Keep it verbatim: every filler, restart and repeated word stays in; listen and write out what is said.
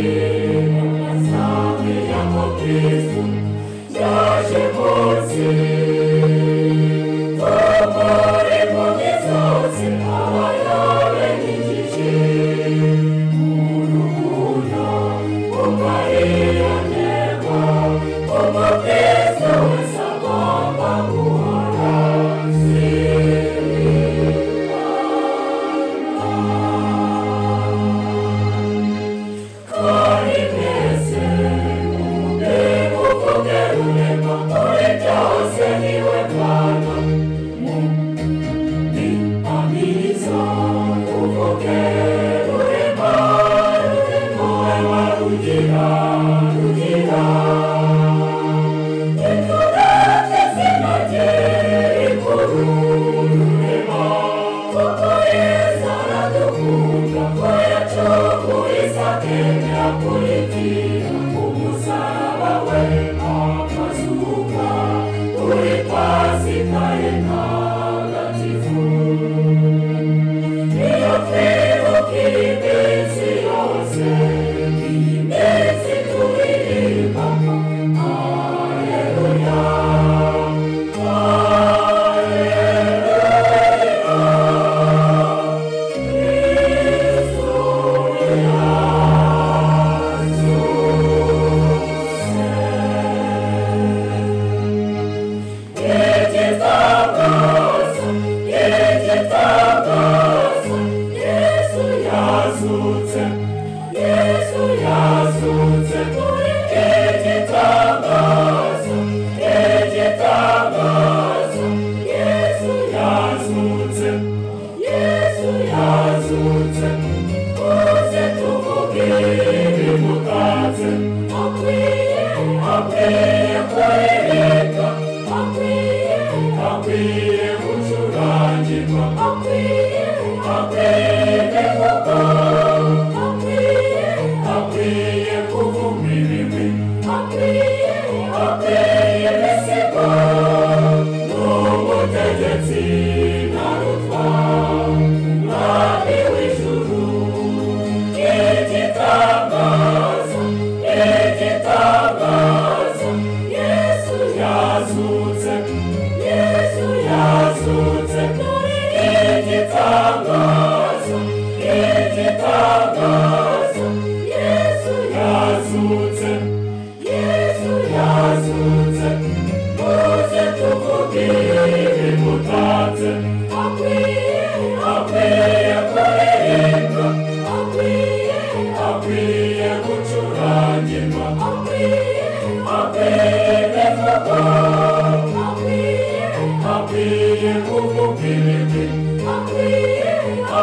A